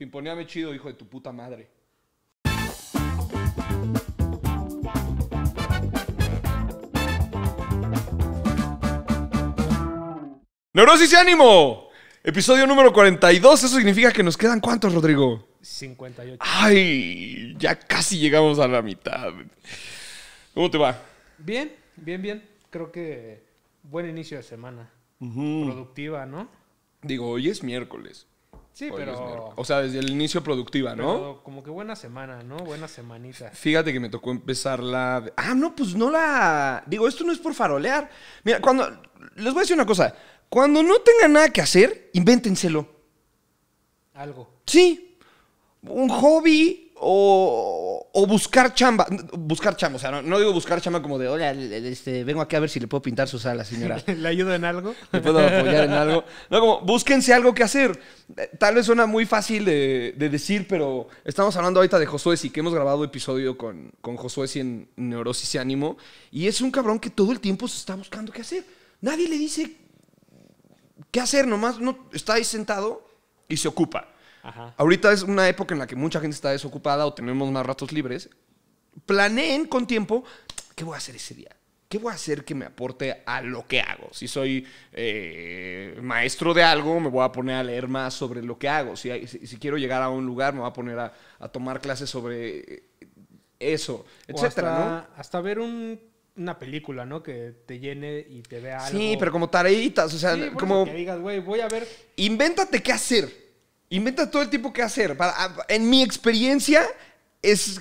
Pimponeame chido, hijo de tu puta madre. Neurosis y Ánimo, episodio número 42. Eso significa que nos quedan ¿cuántos, Rodrigo? 58. Ay, ya casi llegamos a la mitad. ¿Cómo te va? Bien, bien, bien. Creo que buen inicio de semana. Productiva, ¿no? Digo, hoy es miércoles. Sí, hoy pero... O sea, desde el inicio productiva, ¿no? Pero como que buena semana, ¿no? Buena semanita. Fíjate que me tocó empezar la... Ah, no, pues no la... Digo, esto no es por farolear. Mira, cuando... Les voy a decir una cosa. Cuando no tengan nada que hacer, invéntenselo. Algo. Sí. Un hobby o buscar chamba. Buscar chamba, o sea, no digo buscar chamba como de, hola, vengo aquí a ver si le puedo pintar su sala, señora. ¿Le ayudo en algo? ¿Le puedo apoyar en algo? No, como, búsquense algo que hacer. Tal vez suena muy fácil de decir, pero estamos hablando ahorita de Josué, sí, que hemos grabado episodio con Josué en Neurosis y Ánimo, y es un cabrón que todo el tiempo se está buscando qué hacer. Nadie le dice... ¿Qué hacer? Nomás no, está ahí sentado y se ocupa. Ajá. Ahorita es una época en la que mucha gente está desocupada o tenemos más ratos libres. Planeen con tiempo qué voy a hacer ese día. ¿Qué voy a hacer que me aporte a lo que hago? Si soy maestro de algo, me voy a poner a leer más sobre lo que hago. Si quiero llegar a un lugar, me voy a poner a tomar clases sobre eso, etcétera, o hasta, ¿no? Hasta ver una película, ¿no? Que te llene y te vea algo. Sí, pero como tareitas, o sea, sí, bueno, como... que digas, güey, voy a ver... Invéntate qué hacer. Inventa todo el tiempo qué hacer. En mi experiencia es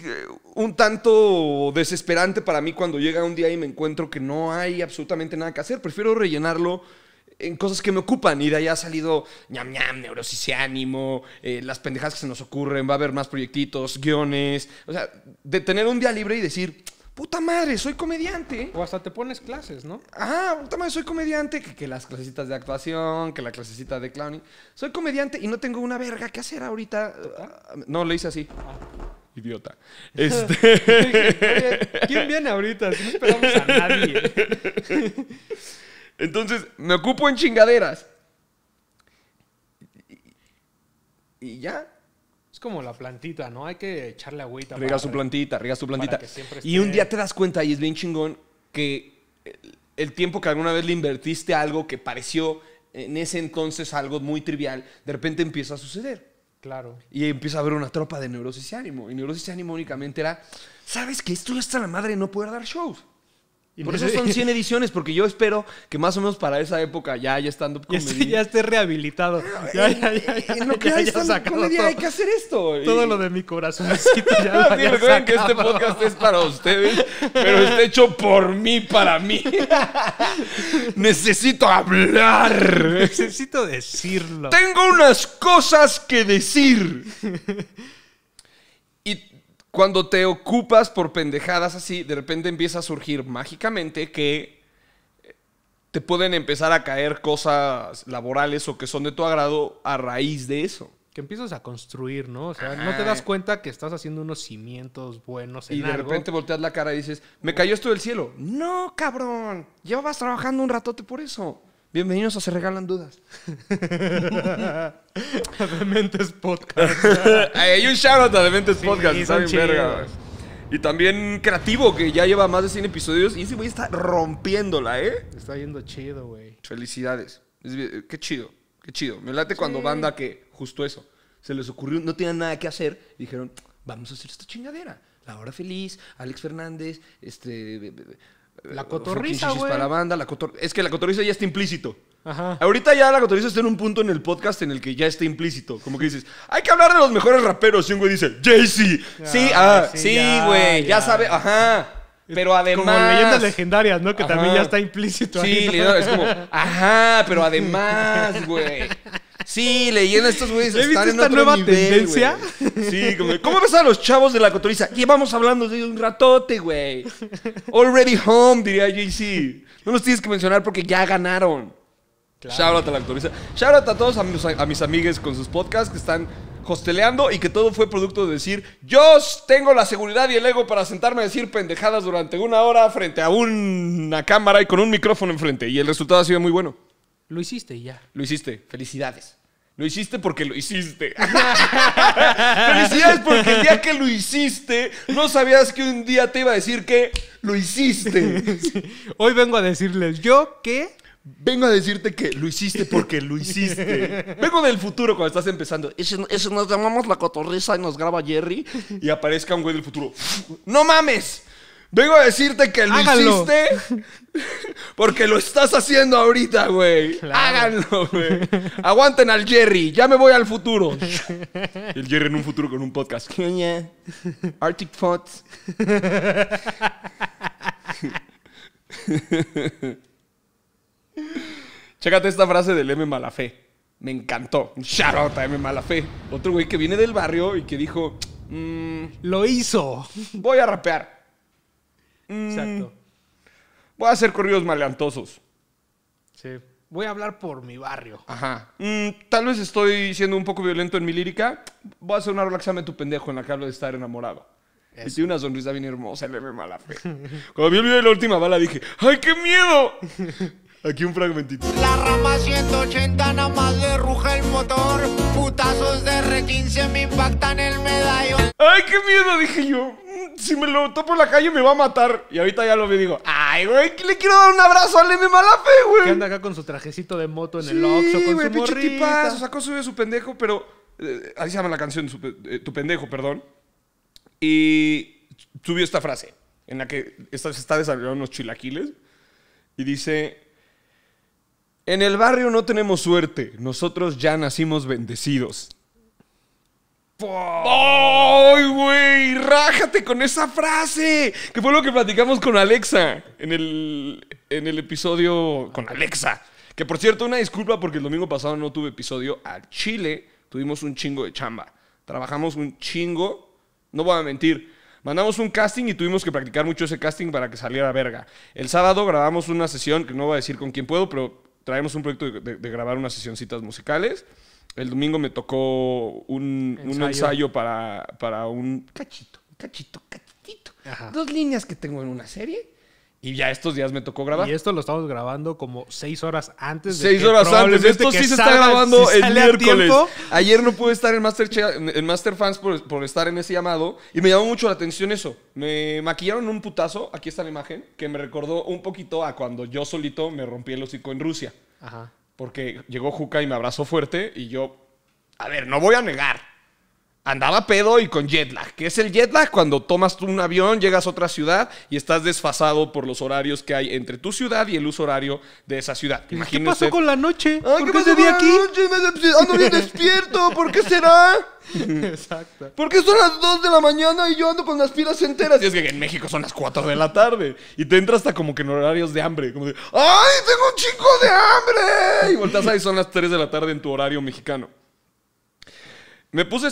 un tanto desesperante para mí cuando llega un día y me encuentro que no hay absolutamente nada que hacer. Prefiero rellenarlo en cosas que me ocupan. Y de allá ha salido ñam ñam, Neurosis y Ánimo, las pendejadas que se nos ocurren, va a haber más proyectitos, guiones. O sea, de tener un día libre y decir... Puta madre, soy comediante. O hasta te pones clases, ¿no? Ah, puta madre, soy comediante. Que las clasecitas de actuación, que la clasecita de clowning. Soy comediante y no tengo una verga que hacer ahorita. No, le hice así. Ah. Idiota. Oye, ¿quién viene ahorita? Si no esperamos a nadie. Entonces, me ocupo en chingaderas. Y ya. Como la plantita, ¿no? Hay que echarle agüita. Riegas tu plantita. Y un día te das cuenta, y es bien chingón, que el tiempo que alguna vez le invertiste a algo que pareció en ese entonces algo muy trivial, de repente empieza a suceder. Claro. Y empieza a haber una tropa de Neurosis y Ánimo. Y Neurosis y Ánimo únicamente era, ¿sabes que esto está la madre de no poder dar shows? Por eso son 100 ediciones, porque yo espero que más o menos para esa época ya stand-up comedy... Ya esté rehabilitado. Ya, en lo que hay stand-up comedy hay que hacer esto. Todo lo de mi corazoncito ya lo haya sacado. Recuerden que este podcast es para ustedes, pero está hecho por mí, para mí. Necesito hablar. Necesito decirlo. Tengo unas cosas que decir. Cuando te ocupas por pendejadas así, de repente empieza a surgir mágicamente que te pueden empezar a caer cosas laborales o que son de tu agrado a raíz de eso. Que empiezas a construir, ¿no? O sea, no te das cuenta que estás haciendo unos cimientos buenos en algo. Y de repente volteas la cara y dices, me cayó esto del cielo. No, cabrón, llevabas trabajando un ratote por eso. Bienvenidos a Se Regalan Dudas. A Dementes Podcast. Hay un shoutout a Dementes Podcast. Sí, verga. Y también Creativo, que ya lleva más de 100 episodios. Y ese güey está rompiéndola, ¿eh? Está yendo chido, güey. Felicidades. Qué chido, qué chido. Me late cuando banda que, justo eso, se les ocurrió, no tenían nada que hacer. Y dijeron, vamos a hacer esta chingadera. Laura Feliz, Alex Fernández, La Cotorrisa, güey. Para la banda, es que La Cotorrisa ya está implícito. Ajá. Ahorita ya La Cotorrisa está en un punto en el podcast en el que ya está implícito. Como que dices, hay que hablar de los mejores raperos. Y un güey dice, Jay-Z. Sí, güey, ya sabe. Ajá. Pero además... Como leyendas legendarias, ¿no? Que ajá, también ya está implícito. Sí, ahí, ¿no? Es como, ajá, pero además, güey. Sí, leyendo estos güeyes están en otro nivel, tendencia. Sí, como, ¿cómo ves a los chavos de La Cotorrisa? Llevamos hablando de un ratote, güey. Already home, diría Jay-Z. No los tienes que mencionar porque ya ganaron. Claro. Shout out a La Cotorrisa. Shout out a todos a mis amigues con sus podcasts que están hosteleando y que todo fue producto de decir, yo tengo la seguridad y el ego para sentarme a decir pendejadas durante una hora frente a una cámara y con un micrófono enfrente. Y el resultado ha sido muy bueno. Lo hiciste y ya. Lo hiciste. Felicidades. Lo hiciste porque lo hiciste. Felicidades, porque el día que lo hiciste, no sabías que un día te iba a decir que lo hiciste. Sí. Hoy vengo a decirles yo que... Vengo a decirte que lo hiciste porque lo hiciste. Vengo del futuro cuando estás empezando. ¿Y si nos llamamos La Cotorrisa y nos graba Jerry? Y aparezca un güey del futuro. ¡No mames! Vengo a decirte que lo hiciste porque lo estás haciendo ahorita, güey. Claro. Háganlo, güey. Aguanten al Jerry. Ya me voy al futuro. El Jerry en un futuro con un podcast. Arctic Fox. Chécate esta frase del M Malafe. Me encantó. Shout out a M Malafe. Otro güey que viene del barrio y que dijo... lo hizo. Voy a rapear. Exacto. Voy a hacer corridos maleantosos. Sí. Voy a hablar por mi barrio. Ajá. Tal vez estoy siendo un poco violento en mi lírica. Voy a hacer una relaxame tu pendejo en la que hablo de estar enamorado. Eso. Y tiene una sonrisa bien hermosa, el M Malafe. Cuando vi el video de La Última Bala dije, ¡ay, qué miedo! Aquí un fragmentito. La rama 180 nada más le ruja el motor. Putazos de R15 me impactan el medallón. ¡Ay, qué miedo! Dije yo. Si me lo topo en la calle me va a matar. Y ahorita ya lo vi y digo, ¡ay, güey! Le quiero dar un abrazo al M Malafe, güey. Que anda acá con su trajecito de moto en el Oxxo con su morrita. Sí, güey, sacó su pendejo, pero... ahí se llama la canción, tu pendejo, perdón. Y subió esta frase, en la que se está desarrollando unos chilaquiles. Y dice... En el barrio no tenemos suerte. Nosotros ya nacimos bendecidos. ¡Ay, güey! ¡Rájate con esa frase! Que fue lo que platicamos con Alexa en el episodio con Alexa. Que, por cierto, una disculpa porque el domingo pasado no tuve episodio. Al Chile tuvimos un chingo de chamba. Trabajamos un chingo. No voy a mentir. Mandamos un casting y tuvimos que practicar mucho ese casting para que saliera verga. El sábado grabamos una sesión, que no voy a decir con quién puedo, pero... Traemos un proyecto de grabar unas sesioncitas musicales. El domingo me tocó un ensayo para un cachitito. Ajá. 2 líneas que tengo en una serie. Y ya estos días me tocó grabar. Y esto lo estamos grabando como 6 horas antes. Esto sí se está grabando el miércoles. Ayer no pude estar en Masterfans por estar en ese llamado. Y me llamó mucho la atención eso. Me maquillaron un putazo. Aquí está la imagen. Que me recordó un poquito a cuando yo solito me rompí el hocico en Rusia. Ajá. Porque llegó Juca y me abrazó fuerte. Y yo, a ver, no voy a negar. Andaba pedo y con jet lag. ¿Qué es el jet lag? Cuando tomas tú un avión, llegas a otra ciudad y estás desfasado por los horarios que hay entre tu ciudad y el uso horario de esa ciudad. ¿Qué pasó con la noche? ¿Por qué te vi aquí? Ando bien despierto. ¿Por qué será? Exacto. Porque son las 2 de la mañana y yo ando con las pilas enteras. Y es que en México son las 4 de la tarde. Y te entra hasta como que en horarios de hambre. Como de, ¡ay, tengo un chico de hambre! Y volteas ahí, son las 3 de la tarde en tu horario mexicano. Me puse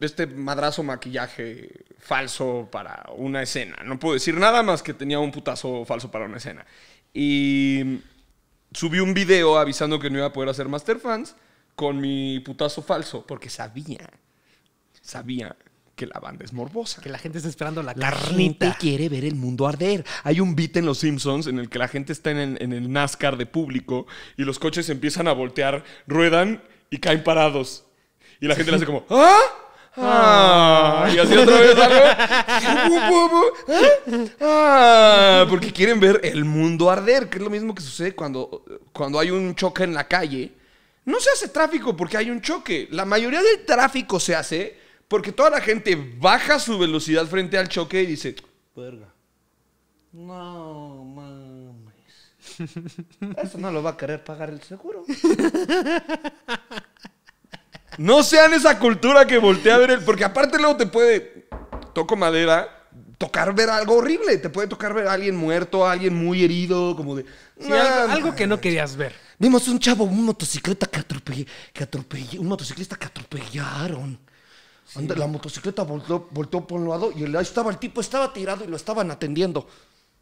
este madrazo maquillaje falso para una escena. No puedo decir nada más que tenía un putazo falso para una escena. Y subí un video avisando que no iba a poder hacer Masterfans con mi putazo falso. Porque sabía que la banda es morbosa. Que la gente está esperando la carnita. La gente quiere ver el mundo arder. Hay un beat en Los Simpsons en el que la gente está en el NASCAR de público y los coches empiezan a voltear, ruedan y caen parados. Y la gente le hace como, ¿ah? Ah. Y así otra vez algo. Ah. Porque quieren ver el mundo arder, que es lo mismo que sucede cuando hay un choque en la calle. No se hace tráfico porque hay un choque. La mayoría del tráfico se hace porque toda la gente baja su velocidad frente al choque y dice, verga, no mames. Eso no lo va a querer pagar el seguro. No sean esa cultura que voltea a ver porque aparte luego te puede, toco madera, tocar ver algo horrible. Te puede tocar ver a alguien muerto, a alguien muy herido, como de... Sí, algo que no querías ver. Vimos un chavo, un motociclista que atropellaron. Sí. Anda, la motocicleta volteó por un lado y ahí estaba el tipo, estaba tirado y lo estaban atendiendo.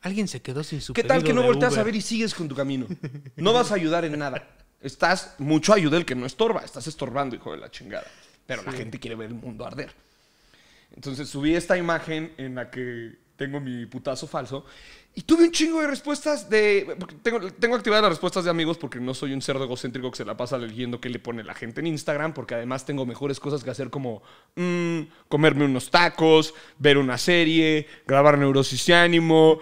Alguien se quedó sin su pedido. ¿Qué tal que no volteas Uber a ver y sigues con tu camino? No vas a ayudar en nada. Estás mucho ayuda el que no estorba. Estás estorbando, hijo de la chingada. Pero sí, la gente quiere ver el mundo arder. Entonces subí esta imagen en la que tengo mi putazo falso. Y tuve un chingo de respuestas de... Tengo activadas las respuestas de amigos porque no soy un cerdo egocéntrico que se la pasa leyendo qué le pone la gente en Instagram, porque además tengo mejores cosas que hacer como comerme unos tacos, ver una serie, grabar Neurosis y Ánimo,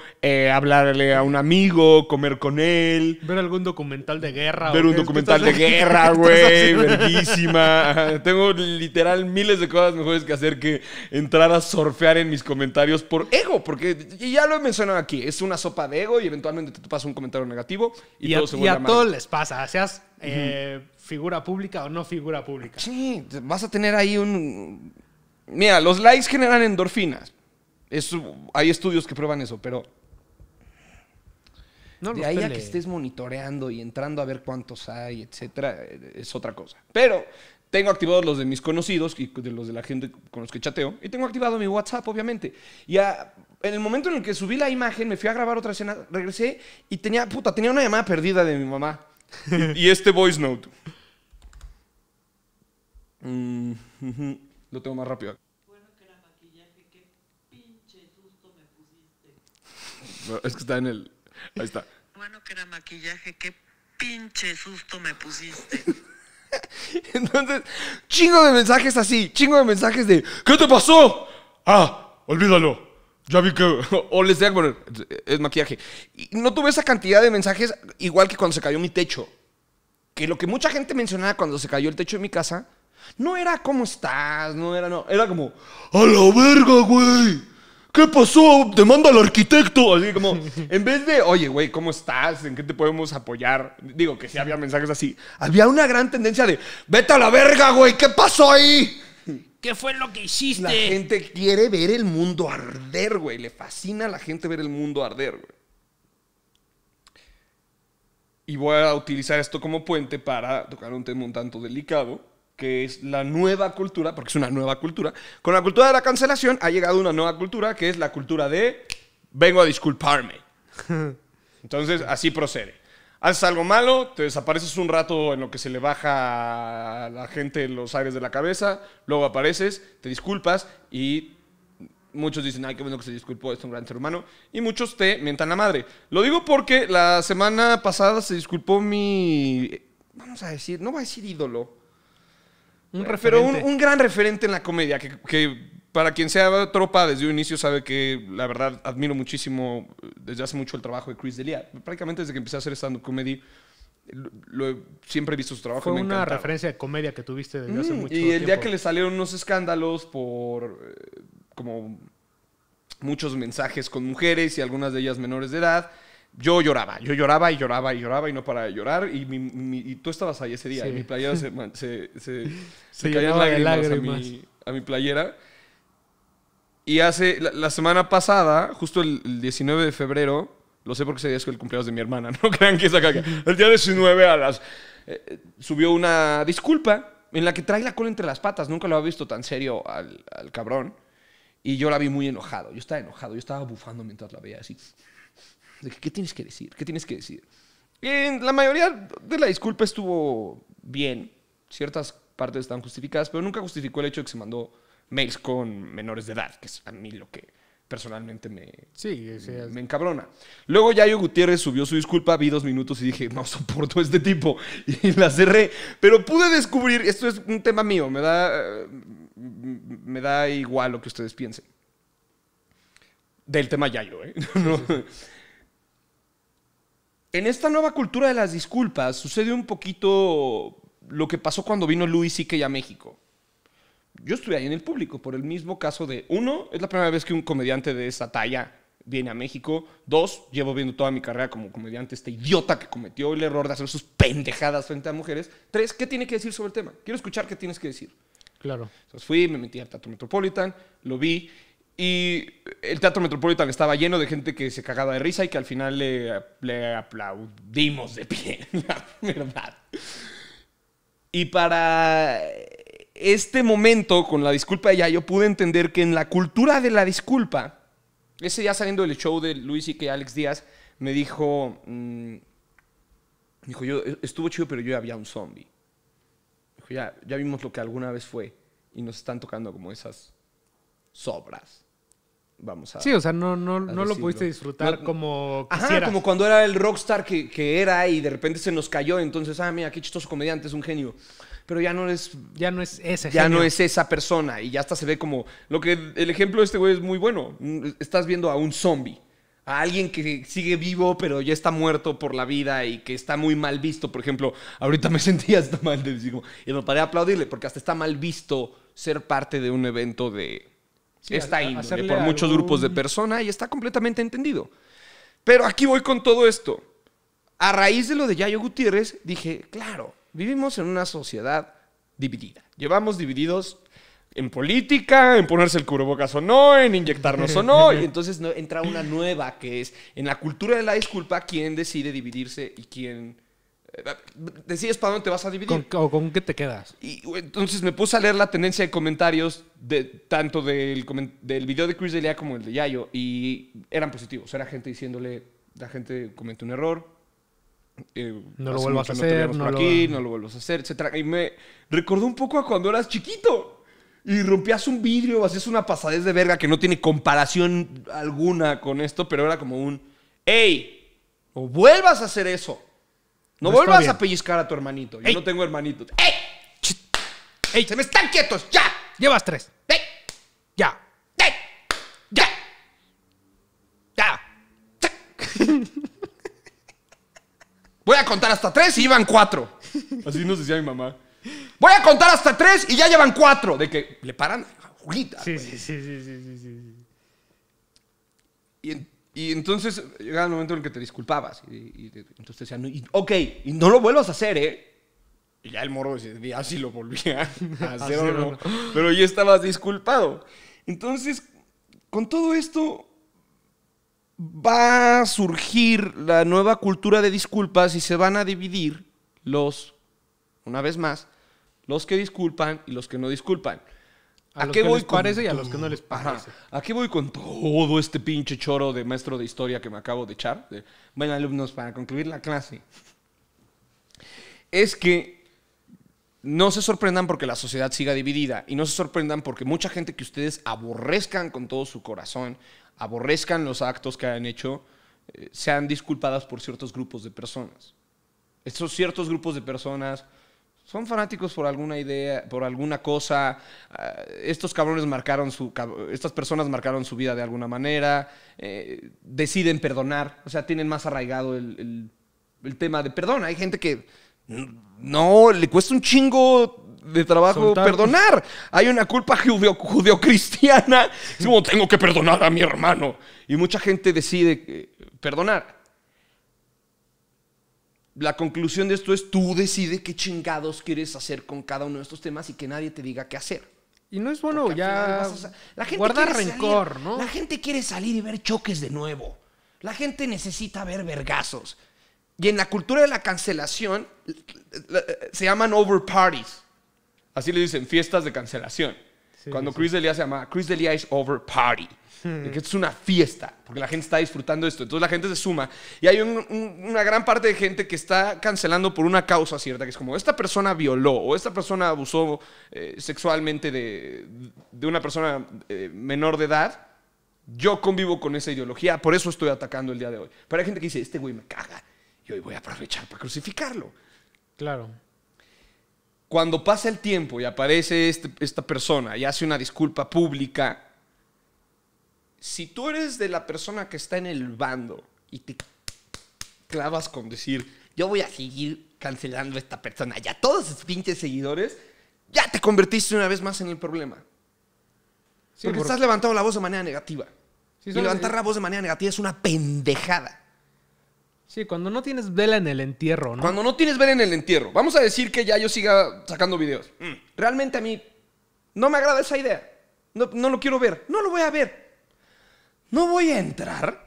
hablarle a un amigo, comer con él. Ver algún documental de guerra. Ver un documental de guerra, güey. Verguísima. Tengo literal miles de cosas mejores que hacer que entrar a surfear en mis comentarios por ego, porque ya lo he mencionado aquí, es una sopa de ego y eventualmente te pasa un comentario negativo y todo se vuelve mal. Y a todos les pasa, seas figura pública o no figura pública. Sí, vas a tener ahí un... Mira, los likes generan endorfinas. Hay estudios que prueban eso, pero... No, de ahí a que estés monitoreando y entrando a ver cuántos hay, etcétera, es otra cosa. Pero tengo activados los de mis conocidos y de los de la gente con los que chateo. Y tengo activado mi WhatsApp, obviamente. Y en el momento en el que subí la imagen, me fui a grabar otra escena, regresé y tenía una llamada perdida de mi mamá. Y este voice note. Lo tengo más rápido. Bueno, que era maquillaje, qué pinche susto me pusiste. Es que está en el... Ahí está. Bueno, que era maquillaje, qué pinche susto me pusiste. Entonces, chingo de mensajes así, chingo de mensajes de ¿qué te pasó? Ah, olvídalo. Ya vi que... O les decía, bueno, es maquillaje. Y no tuve esa cantidad de mensajes igual que cuando se cayó mi techo. Que lo que mucha gente mencionaba cuando se cayó el techo de mi casa no era ¿cómo estás? No era, no. Era como ¡a la verga, güey! ¿Qué pasó? Te manda al arquitecto. Así como, en vez de, oye, güey, ¿cómo estás? ¿En qué te podemos apoyar? Digo que sí había mensajes así. Había una gran tendencia de, vete a la verga, güey, ¿qué pasó ahí? ¿Qué fue lo que hiciste? La gente quiere ver el mundo arder, güey. Le fascina a la gente ver el mundo arder, güey. Y voy a utilizar esto como puente para tocar un tema un tanto delicado, que es la nueva cultura, porque es una nueva cultura. Con la cultura de la cancelación ha llegado una nueva cultura, que es la cultura de vengo a disculparme. Entonces, así procede. Haces algo malo, te desapareces un rato en lo que se le baja a la gente los aires de la cabeza, luego apareces, te disculpas y muchos dicen, ay, qué bueno que se disculpó, es un gran ser humano, y muchos te mientan la madre. Lo digo porque la semana pasada se disculpó mi, vamos a decir, no voy a decir ídolo, un gran referente en la comedia, que para quien sea tropa desde un inicio sabe que la verdad admiro muchísimo desde hace mucho el trabajo de Chris Delia. Prácticamente desde que empecé a hacer stand-up comedy siempre he visto su trabajo. Fue una referencia de comedia que tuviste desde hace mucho tiempo. Y el día que le salieron unos escándalos por como muchos mensajes con mujeres y algunas de ellas menores de edad, yo lloraba y no paraba de llorar. Y tú estabas ahí ese día. Sí. Y mi playera se caían lágrimas a mi playera. Y hace la semana pasada, justo el 19 de febrero, lo sé porque ese día es el cumpleaños de mi hermana, no crean que es acá. El día 19 a las... subió una disculpa en la que trae la cola entre las patas. Nunca lo había visto tan serio al cabrón. Y yo la vi muy enojado. Yo estaba enojado. Yo estaba bufando mientras la veía así. ¿Qué tienes que decir? ¿Qué tienes que decir? La mayoría de la disculpa estuvo bien. Ciertas partes están justificadas, pero nunca justificó el hecho de que se mandó mails con menores de edad, que es a mí lo que personalmente me encabrona. Luego Yayo Gutiérrez subió su disculpa, vi 2 minutos y dije, no soporto a este tipo. Y la cerré. Pero pude descubrir, esto es un tema mío, me da igual lo que ustedes piensen. Del tema Yayo, ¿eh? No. Sí. En esta nueva cultura de las disculpas sucede un poquito lo que pasó cuando vino Luis Ike a México. Yo estuve ahí en el público por el mismo caso de, 1, es la primera vez que un comediante de esa talla viene a México. 2, llevo viendo toda mi carrera como comediante este idiota que cometió el error de hacer sus pendejadas frente a mujeres. 3, ¿qué tiene que decir sobre el tema? Quiero escuchar qué tienes que decir. Claro. Entonces fui, me metí al Teatro Metropolitan, lo vi. Y el Teatro Metropolitan estaba lleno de gente que se cagaba de risa y que al final le aplaudimos de pie, la verdad. Y para este momento, con la disculpa de Yayo, pude entender que en la cultura de la disculpa, ese día saliendo del show de Luis Ike, Alex Díaz me dijo, yo estuvo chido, pero yo ya había un zombie. Dijo, ya vimos lo que alguna vez fue y nos están tocando como esas sobras. vamos a... Sí, o sea, no lo pudiste disfrutar como quisieras. Ajá, como cuando era el rockstar que era y de repente se nos cayó. Entonces, ah, mira, qué chistoso comediante, es un genio. Pero ya no es ese genio. Ya no es esa persona y ya hasta se ve como... El ejemplo de este güey es muy bueno. Estás viendo a un zombie. A alguien que sigue vivo, pero ya está muerto por la vida y que está muy mal visto. Por ejemplo, ahorita me sentía hasta mal de decir, y me paré a aplaudirle, porque hasta está mal visto ser parte de un evento de esta índole por muchos grupos de personas y está completamente entendido. Pero aquí voy con todo esto. A raíz de lo de Yayo Gutiérrez, dije, claro, vivimos en una sociedad dividida. Llevamos divididos... en política, en ponerse el cubrebocas o no, en inyectarnos o no. Y entonces entra una nueva que es, en la cultura de la disculpa, quién decide dividirse y quién... decides para dónde te vas a dividir. ¿Con qué te quedas? Y entonces me puse a leer la tendencia de comentarios, tanto del video de Chris Delia como el de Yayo, y eran positivos. Era gente diciéndole, la gente cometió un error. No lo vuelvas a hacer, no lo vuelvas a hacer, etc. Y me recordó un poco a cuando eras chiquito. Y rompías un vidrio, hacías una pasadez de verga que no tiene comparación alguna con esto, pero era como un ¡ey! ¡O vuelvas a hacer eso! ¡No, no vuelvas a pellizcar a tu hermanito! Yo no tengo hermanito. ¡Ey! ¡Ey! ¡Se me están quietos! ¡Ya! ¡Llevas 3! ¡Ey! ¡Ya! ¡Ey! ¡Ya! ¡Ya! Voy a contar hasta 3 y iban 4. Así nos decía mi mamá. Voy a contar hasta 3 y ya llevan 4. De que le paran juguitas. Sí. Y entonces llegaba el momento en el que te disculpabas. Y entonces te decían, ok, y no lo vuelvas a hacer, ¿eh? Y ya el morro decía, así lo volvía a hacer o no. Pero ya estabas disculpado. Entonces, con todo esto, va a surgir la nueva cultura de disculpas y se van a dividir los... Una vez más, los que disculpan y los que no disculpan. ¿A qué voy con todo? Y a los que no les parece. Ajá. ¿A qué voy con todo este pinche choro de maestro de historia que me acabo de echar? Bueno, alumnos, para concluir la clase. Es que no se sorprendan porque la sociedad siga dividida. Y no se sorprendan porque mucha gente que ustedes aborrezcan con todo su corazón, aborrezcan los actos que han hecho, sean disculpadas por ciertos grupos de personas. Estos ciertos grupos de personas... son fanáticos por alguna idea, por alguna cosa. Estas personas marcaron su vida de alguna manera. Deciden perdonar. O sea, tienen más arraigado el tema de perdón. Hay gente que no le cuesta un chingo de trabajo perdonar. Hay una culpa judeocristiana. Es como, tengo que perdonar a mi hermano. Y mucha gente decide perdonar. La conclusión de esto es tú decide qué chingados quieres hacer con cada uno de estos temas y que nadie te diga qué hacer. Y no es bueno ya guardar rencor, ¿no? La gente quiere salir y ver choques de nuevo. La gente necesita ver vergazos. Y en la cultura de la cancelación se llaman over parties. Así le dicen, fiestas de cancelación. Sí, cuando Chris Delia se llama Chris Delia is over party. Que es una fiesta, porque la gente está disfrutando esto. Entonces la gente se suma y hay una gran parte de gente que está cancelando por una causa cierta, que es como esta persona violó o esta persona abusó sexualmente de una persona menor de edad. Yo convivo con esa ideología, por eso estoy atacando el día de hoy. Pero hay gente que dice, este güey me caga y hoy voy a aprovechar para crucificarlo. Claro. Cuando pasa el tiempo y aparece esta persona y hace una disculpa pública, si tú eres de la persona que está en el bando y te clavas con decir, yo voy a seguir cancelando a esta persona y a todos sus pinches seguidores, ya te convertiste una vez más en el problema. Sí, porque estás levantando la voz de manera negativa. Sí, y levantar la voz de manera negativa es una pendejada. Sí, cuando no tienes vela en el entierro, ¿no? Cuando no tienes vela en el entierro. Vamos a decir que ya yo siga sacando videos. Realmente a mí no me agrada esa idea. No lo quiero ver. No lo voy a ver. No voy a entrar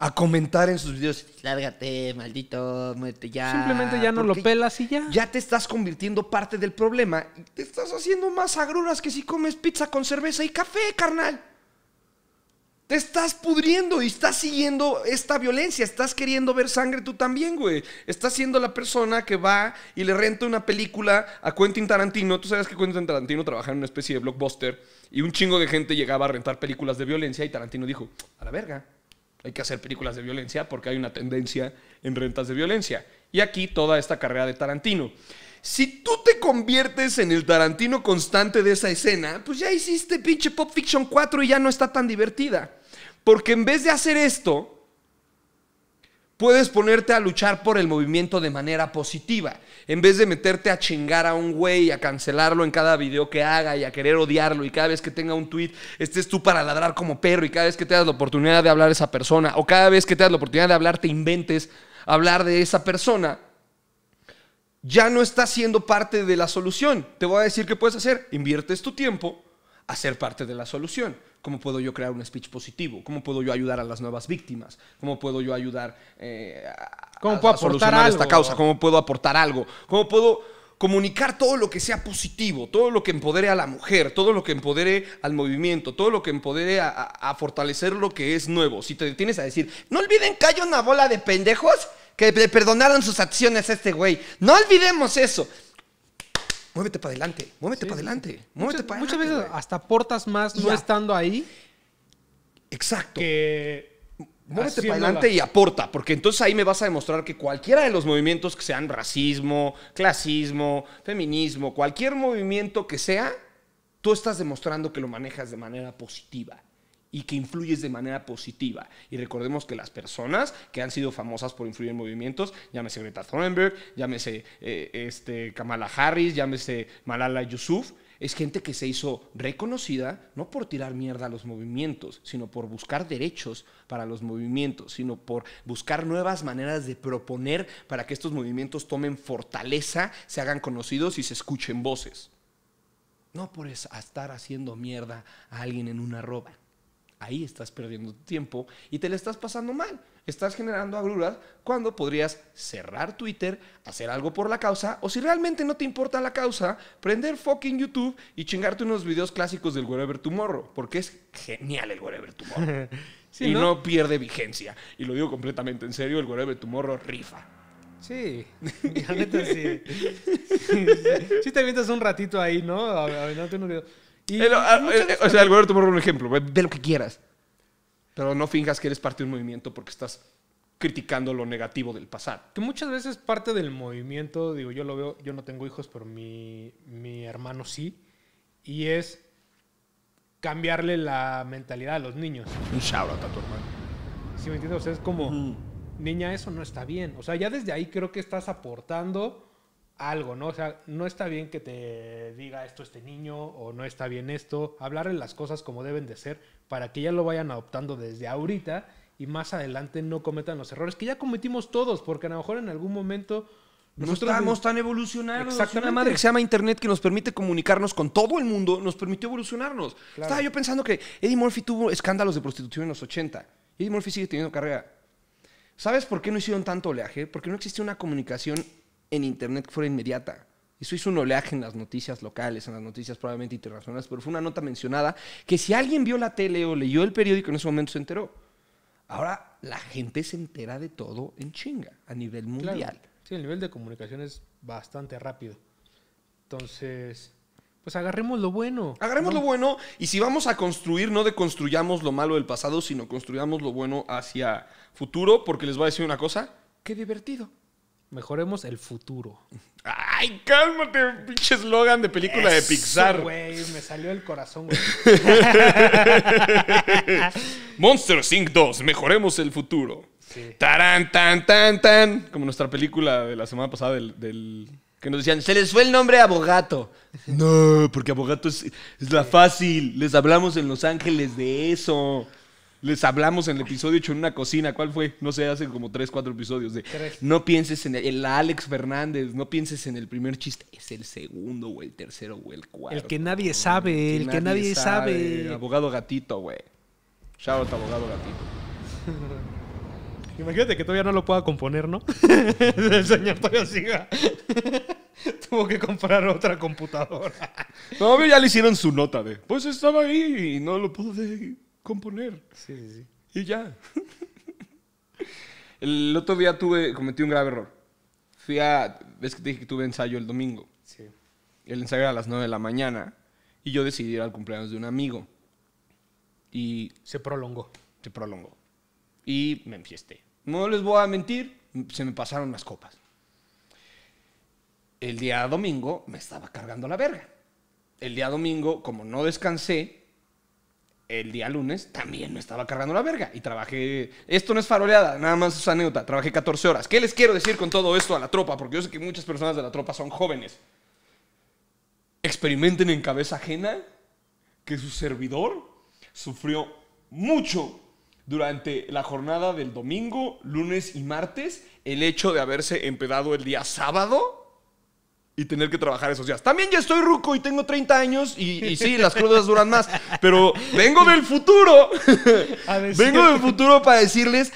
a comentar en sus videos, lárgate, maldito, muérete ya. Simplemente ya no lo pelas y ya. Ya te estás convirtiendo parte del problema. Y te estás haciendo más agruras que si comes pizza con cerveza y café, carnal. Te Te estás pudriendo y estás siguiendo esta violencia. Estás queriendo ver sangre tú también, güey. Estás siendo la persona que va y le renta una película a Quentin Tarantino. Tú sabes que Quentin Tarantino trabajaba en una especie de blockbuster y un chingo de gente llegaba a rentar películas de violencia y Tarantino dijo, a la verga, hay que hacer películas de violencia porque hay una tendencia en rentas de violencia. Y aquí toda esta carrera de Tarantino. Si tú te conviertes en el Tarantino constante de esa escena, pues ya hiciste pinche Pulp Fiction 4 y ya no está tan divertida. Porque en vez de hacer esto, puedes ponerte a luchar por el movimiento de manera positiva. En vez de meterte a chingar a un güey y a cancelarlo en cada video que haga y a querer odiarlo y cada vez que tenga un tweet estés tú para ladrar como perro y cada vez que te das la oportunidad de hablar a esa persona o cada vez que te das la oportunidad de hablar te inventes hablar de esa persona, ya no estás siendo parte de la solución. Te voy a decir qué puedes hacer. Inviertes tu tiempo a ser parte de la solución. ¿Cómo puedo yo crear un speech positivo? ¿Cómo puedo yo ayudar a las nuevas víctimas? ¿Cómo puedo yo ayudar a solucionar esta causa? ¿Cómo puedo aportar algo? ¿Cómo puedo comunicar todo lo que sea positivo? Todo lo que empodere a la mujer, todo lo que empodere al movimiento, todo lo que empodere a fortalecer lo que es nuevo. Si te detienes a decir, no olviden que hay una bola de pendejos que le perdonaron sus acciones a este güey. No olvidemos eso. Muévete para adelante, muévete para adelante, muévete para adelante. Muchas veces hasta aportas más no estando ahí. Exacto. Muévete para adelante y aporta, porque entonces ahí me vas a demostrar que cualquiera de los movimientos que sean racismo, clasismo, feminismo, cualquier movimiento que sea, tú estás demostrando que lo manejas de manera positiva y que influyes de manera positiva. Y recordemos que las personas que han sido famosas por influir en movimientos, llámese Greta Thunberg, llámese Kamala Harris, llámese Malala Yousafzai, es gente que se hizo reconocida no por tirar mierda a los movimientos, sino por buscar derechos para los movimientos, sino por buscar nuevas maneras de proponer para que estos movimientos tomen fortaleza, se hagan conocidos y se escuchen voces. No por estar haciendo mierda a alguien en una arroba. Ahí estás perdiendo tiempo y te la estás pasando mal. Estás generando agruras cuando podrías cerrar Twitter, hacer algo por la causa o si realmente no te importa la causa, prender fucking YouTube y chingarte unos videos clásicos del Whatever Tomorrow porque es genial el Whatever Tomorrow. Sí, y no pierde vigencia. Y lo digo completamente en serio, el Whatever Tomorrow rifa. Sí, la neta sí. Sí te avientas un ratito ahí, ¿no? Aventándote unos videos. O sea, el gobierno tomó un ejemplo, de lo que quieras. Pero no finjas que eres parte de un movimiento porque estás criticando lo negativo del pasado. Que muchas veces parte del movimiento, digo, yo lo veo, yo no tengo hijos, pero mi hermano sí. Y es cambiarle la mentalidad a los niños. Un shout out a tu hermano. ¿Sí me entiendes? O sea, es como, niña, eso no está bien. O sea, ya desde ahí creo que estás aportando algo, ¿no? O sea, no está bien que te diga esto este niño o no está bien esto. Hablarle las cosas como deben de ser para que ya lo vayan adoptando desde ahorita y más adelante no cometan los errores que ya cometimos todos, porque a lo mejor en algún momento nosotros no estamos tan evolucionados. Una madre que se llama internet que nos permite comunicarnos con todo el mundo, nos permitió evolucionarnos. Claro. Estaba yo pensando que Eddie Murphy tuvo escándalos de prostitución en los 80. Eddie Murphy sigue teniendo carrera. ¿Sabes por qué no hicieron tanto oleaje? Porque no existía una comunicación en internet que fuera inmediata. Eso hizo un oleaje en las noticias locales, en las noticias probablemente internacionales, pero fue una nota mencionada que si alguien vio la tele o leyó el periódico en ese momento se enteró. Ahora la gente se entera de todo en chinga, a nivel mundial. Claro. Sí, el nivel de comunicación es bastante rápido. Entonces, pues agarremos lo bueno. Agarremos lo bueno y si vamos a construir, no deconstruyamos lo malo del pasado, sino construyamos lo bueno hacia futuro, porque les voy a decir una cosa, qué divertido. Mejoremos el futuro. ¡Ay, cálmate! Pinche eslogan de película de Pixar. Güey, me salió el corazón, güey. Monsters Inc. 2. Mejoremos el futuro. Sí. Tarán, tan, tan, tan. Como nuestra película de la semana pasada que nos decían, se les fue el nombre a Abogato. No, porque Abogato es la fácil. Les hablamos en Los Ángeles de eso. Les hablamos en el episodio 8 en una cocina. ¿Cuál fue? No sé, hace como 3, 4 episodios. No pienses en el Alex Fernández. No pienses en el primer chiste. Es el segundo o el tercero o el cuarto. El que nadie sabe. El que nadie sabe. Abogado Gatito, güey. Shout out, Abogado Gatito. Imagínate que todavía no lo pueda componer, ¿no? El señor todavía siga. Tuvo que comprar otra computadora. No, ya le hicieron su nota de, pues estaba ahí y no lo pude componer. Sí, sí, sí. Y ya. El otro día cometí un grave error. Ves que te dije que tuve ensayo el domingo. Sí. El ensayo era a las 9 de la mañana y yo decidí ir al cumpleaños de un amigo. Y se prolongó. Se prolongó. Y me enfiesté. No les voy a mentir, se me pasaron las copas. El día domingo me estaba cargando la verga. El día domingo, como no descansé, el día lunes también me estaba cargando la verga. Y trabajé... Esto no es faroleada, nada más es anécdota. Trabajé 14 horas. ¿Qué les quiero decir con todo esto a la tropa? Porque yo sé que muchas personas de la tropa son jóvenes. Experimenten en cabeza ajena que su servidor sufrió mucho durante la jornada del domingo, lunes y martes, el hecho de haberse empedado el día sábado y tener que trabajar esos días. También ya estoy ruco y tengo 30 años y sí, las crudas duran más, pero vengo del futuro. Vengo del futuro para decirles,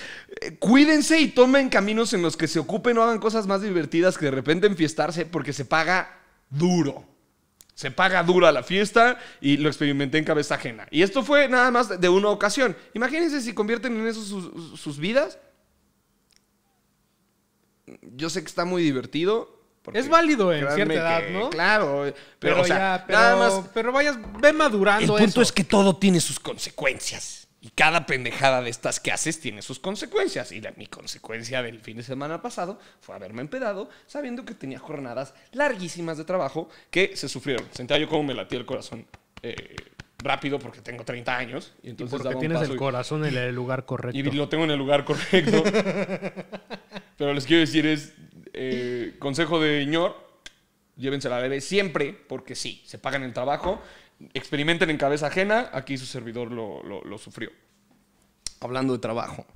cuídense y tomen caminos en los que se ocupen o hagan cosas más divertidas que de repente enfiestarse, porque se paga duro. Se paga dura la fiesta y lo experimenté en cabeza ajena. Y esto fue nada más de una ocasión. Imagínense si convierten en eso sus vidas. Yo sé que está muy divertido. Porque es válido en cierta edad, ¿no? Claro, pero o sea, ya, nada más... Pero vayas, ve madurando eso. El punto es que todo tiene sus consecuencias. Y cada pendejada de estas que haces tiene sus consecuencias. Y mi consecuencia del fin de semana pasado fue haberme empedado sabiendo que tenía jornadas larguísimas de trabajo que se sufrieron. Sentía yo como me latía el corazón rápido porque tengo 30 años. Y entonces porque tienes el corazón en el lugar correcto. Y lo tengo en el lugar correcto. Pero les quiero decir es... consejo de ñor, llévense la leve siempre, porque sí, se pagan el trabajo, experimenten en cabeza ajena, aquí su servidor lo sufrió. Hablando de trabajo.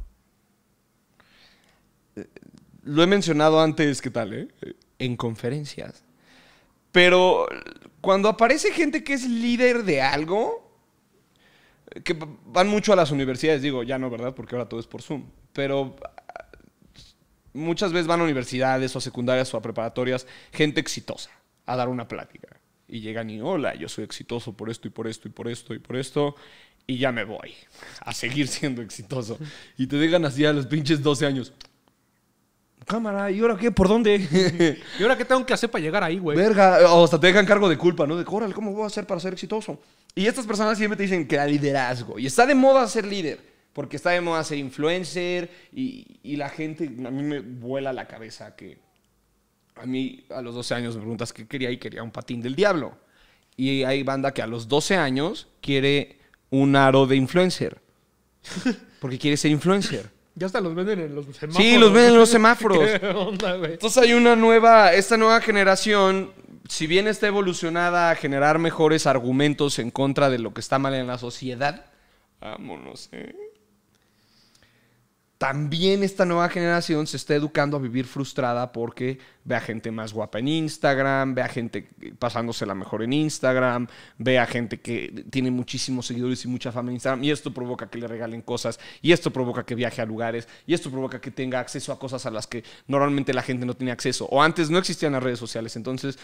Lo he mencionado antes, ¿qué tal? En conferencias. Pero cuando aparece gente que es líder de algo, que van mucho a las universidades, digo, ya no, ¿verdad? Porque ahora todo es por Zoom. Pero... muchas veces van a universidades o a secundarias o a preparatorias gente exitosa a dar una plática. Y llegan y, hola, yo soy exitoso por esto y por esto y por esto y por esto. Y ya me voy a seguir siendo exitoso. Y te dejan así a los pinches 12 años. Cámara, ¿y ahora qué? ¿Por dónde? ¿Y ahora qué tengo que hacer para llegar ahí, güey? Verga, o hasta te dejan cargo de culpa, ¿no? De, órale, ¿cómo voy a hacer para ser exitoso? Y estas personas siempre te dicen que da liderazgo. Y está de moda ser líder. Porque está de moda ser influencer y la gente... A mí me vuela la cabeza que... A mí, a los 12 años, me preguntas qué quería y quería un patín del diablo. Y hay banda que a los 12 años quiere un aro de influencer. Porque quiere ser influencer. Ya hasta los venden en los semáforos. Sí, los venden en los semáforos. ¿Qué onda, güey? Entonces hay una nueva... Esta nueva generación, si bien está evolucionada a generar mejores argumentos en contra de lo que está mal en la sociedad... Vámonos, También esta nueva generación se está educando a vivir frustrada porque ve a gente más guapa en Instagram, ve a gente pasándosela mejor en Instagram, ve a gente que tiene muchísimos seguidores y mucha fama en Instagram, y esto provoca que le regalen cosas, y esto provoca que viaje a lugares, y esto provoca que tenga acceso a cosas a las que normalmente la gente no tiene acceso. O antes no existían las redes sociales, entonces...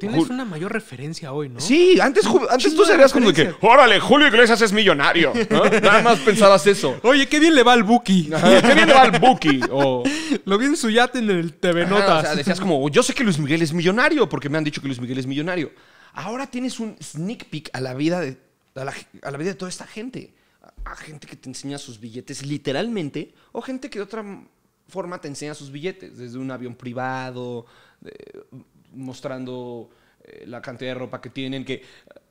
Tienes una mayor referencia hoy, ¿no? Sí, antes tú serías como de que, órale, Julio Iglesias es millonario, ¿no? Nada más pensabas eso. Oye, qué bien le va al Buki. Ajá. ¿Qué bien va el Buki? O... Lo vi en su yate en el TV Notas. O sea, decías como, yo sé que Luis Miguel es millonario porque me han dicho que Luis Miguel es millonario. Ahora tienes un sneak peek a la vida de, a la vida de toda esta gente. A gente que te enseña sus billetes literalmente o gente que de otra forma te enseña sus billetes. Desde un avión privado, mostrando la cantidad de ropa que tienen, que...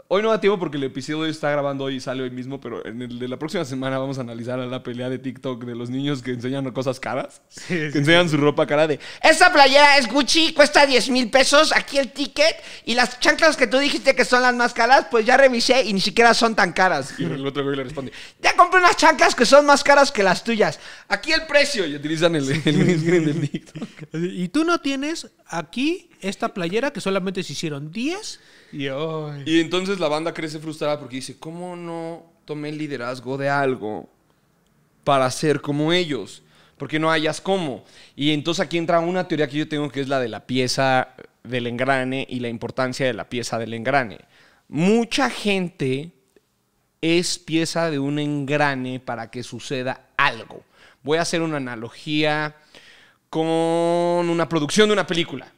Hoy no da tiempo porque el episodio está grabando hoy y sale hoy mismo, pero en el de la próxima semana vamos a analizar a la pelea de TikTok de los niños que enseñan cosas caras. Sí, que enseñan su ropa cara de, esa playera es Gucci, cuesta 10,000 pesos, aquí el ticket, y las chanclas que tú dijiste que son las más caras, pues ya revisé y ni siquiera son tan caras. Y el otro güey le responde, ya compré unas chanclas que son más caras que las tuyas, aquí el precio. Y utilizan el screen del TikTok. Y tú no tienes aquí esta playera que solamente se hicieron 10. Y entonces la banda crece frustrada porque dice, ¿cómo no tomé el liderazgo de algo para ser como ellos? Porque no hayas cómo. Y entonces aquí entra una teoría que yo tengo, que es la de la pieza del engrane y la importancia de la pieza del engrane. Mucha gente es pieza de un engrane para que suceda algo. Voy a hacer una analogía con una producción de una película.